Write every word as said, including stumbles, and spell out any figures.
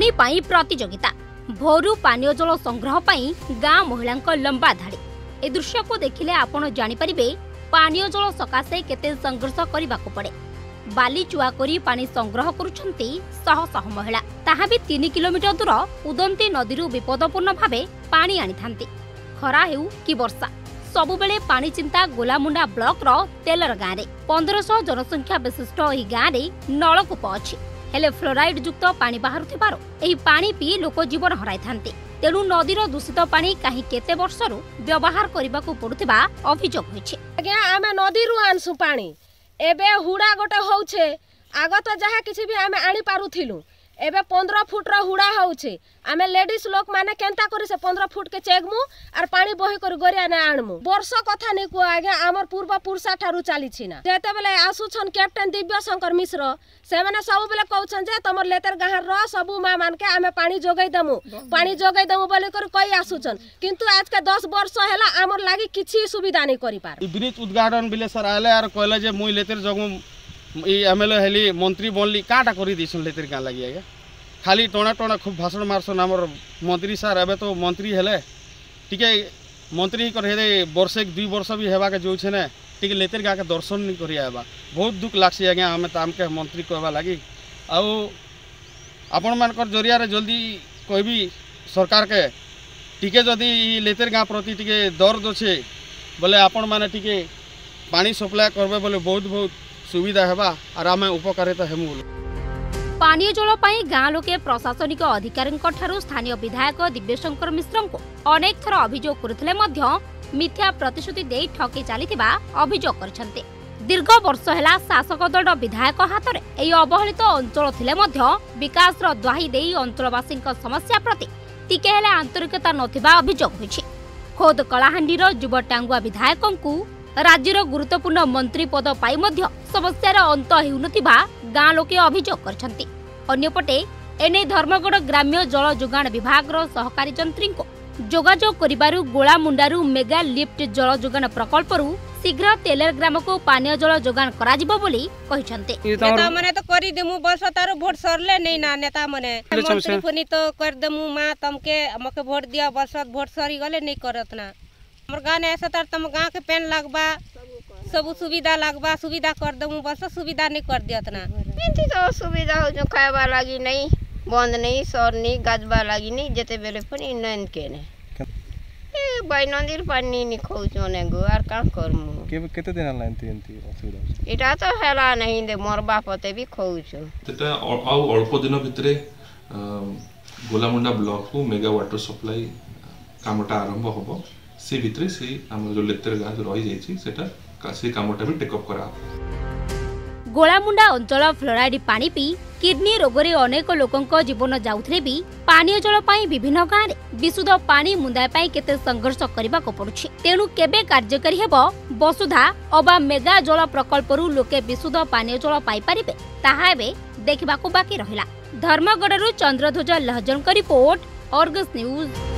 पानी पाई प्रतियोगिता भोरू पानी जल संग्रह पाई गाँ महिला लंबा धाड़ी। ए दृश्य को देखिले आपण जानिपारे पानी जल सकाशे केते संघर्ष करने को पड़े। बाली चुआ करी पानी संग्रह करुछंती सह सह महिला, ताहा भी तीन किलोमीटर दूर उदंती नदी विपदपूर्ण भावे पानी आनी थांती। खरा हेउ कि वर्षा सबुबेले पानी चिंता गोलामुंडा ब्लॉक रो तेलर गाँव रे पंद्रह सौ जनसंख्या विशिष्ट एही गाँव रे नलकूप अछि। हेले फ्लोराइड युक्त पानी बाहरुथिबारो एही पानी पी लोक जीवन हराई थांती। तेणु नदी दूषित पानी कहीं केते वर्षरु व्यवहार करने को पड़ुथिबा अभियोग होइछे। आज्ञा आमे नदी रु आनसु पानी एबे हुड़ा गोटे होउछे। आगो तो जहाँ किसी भी आमे आनी पारुथिलु, एबे पंद्रह फुट रो हुड़ा होउछे। आमे लेडीज लोक माने केंता करी से पंद्रह फुट के चेगमु आर पानी बही कर गोरिया ने आणमु। वर्ष कथा नै को आगे आमर पूर्व पुरसा ठारू चाली छिना। जेते बेले आसुछन कैप्टन दिव्य शंकर मिश्र से माने सब बेले कहउछन जे तमर लेतर गाहर रो सब मां मान के आमे पानी जोगै दमु पानी जोगै दमु बोले कर कहि आसुछन, किंतु आज के दस वर्ष होला आमर लागि किछि सुविधा नै करि पार। ब्रिज उद्घाटन बेले सर आले आर कहले जे मुई लेतर जगमु एमएलए हेली मंत्री बनली काटा कर लेतर गाँ लगी। आगे खाली टणा टणा खूब भाषण मारसन आमर मंत्री सार। एबे तो मंत्री हेले टिके मंत्री कर वर्षे दुई वर्ष भी हेबा के जो छे ने टिके लेतर गाँव के दर्शन नहीं करिया हेबा। बहुत दुख लागसी आज्ञा आम ताम के मंत्री कहवा लगी। आउ आपण मानकर जरिया रे जल्दी कहबी सरकार के टिके जदि लेतर गाँ प्रति टिके दर्द अच्छे बोले आपण माने टिके पानी सप्लाय करबे बोले बहुत बहुत सुविधा हेबा आर आमे उपकारिता हेमु। पानी जल पाई गाँ लोके प्रशासनिक अधिकारी स्थानीय विधायक दिव्यशंकर मिश्र को अनेक थर अभियोग करथिले मध्य मिथ्या प्रतिश्रुति दे ठकी चलिथिबा अभियोग करछन्ते। दीर्घ वर्ष हेला शासक दल विधायक हाथ में एही अवहेलित अंचल थिले मध्य विकास रो द्वाही देई अंचलवासी समस्या प्रति टिके हेले आंतरिकता नथिबा अभियोग होछि। खोद कलाहांडी रो युवा टांगुआ विधायक को राज्यर गुरुत्वपूर्ण मंत्री पद पाई मध्य समस्यार अंत होता गाँ लोके अभियोग करछन्ति। अन्यपटे एने धर्मगढ़ ग्राम्य जल जोगाण विभाग सहकारी जंत्री को जोगाजोग करिबारु गोलामुंडारु मेगा लिफ्ट जल जोगाण प्रकल्प रु शीघ्र तेलर ग्राम को पानी जल जोगाण कराजिबो बोली कहिसन्ते। नेता माने तो करि देमु बस तारो वोट सरले नै ना। नेता माने मंत्री पुनी तो कर देमु मां तमके मके वोट दिया बस वोट सरी गले नै करत ना। हमर गाने ऐसा तर तम गाँ के पेन लगवा सब सुविधा लगवा सुविधा कर दू बस सुविधा नहीं कर दिया ना। तो सुविधा हो जो खावा लगी नहीं बंद नहीं सर नहीं गाजवा लगी नहीं जेते बेले फोन नंद के ने ए भाई नंदिर पानी नहीं खोजो ने गो आर काम करमु के केते दिन लाइन तीनती असुविधा एटा तो हैला नहीं दे मोर बापते भी खोजो तटा आउ अल्प दिन भितरे गोलामुंडा ब्लॉक को मेगा वाटर सप्लाई कामटा आरंभ होबो। से भितरे से हम जो लेतर गाज रही जायछि सेटा कासे कामटा भी टेक अप करा। गोलामुंडा अंचल फ्लोराइड पानी पी किडनी रोगरे अनेक लोकंको जीवन जाउथले भी पानी जल पाई विभिन्न गाँ रे विशुद्ध पानी मुंदाय पाई केते संघर्ष करबा को पड़ुछि। तेनु केबे कार्यकारी हेबो वसुधा अबा मेगा जल प्रकल्प रु लोके विशुद्ध पानी जल पाई परिबे ताहा एबे देखबा को बाकी रहिला। धर्मगढ़ रु चंद्रध्वज लहजन का रिपोर्ट ऑर्गस न्यूज।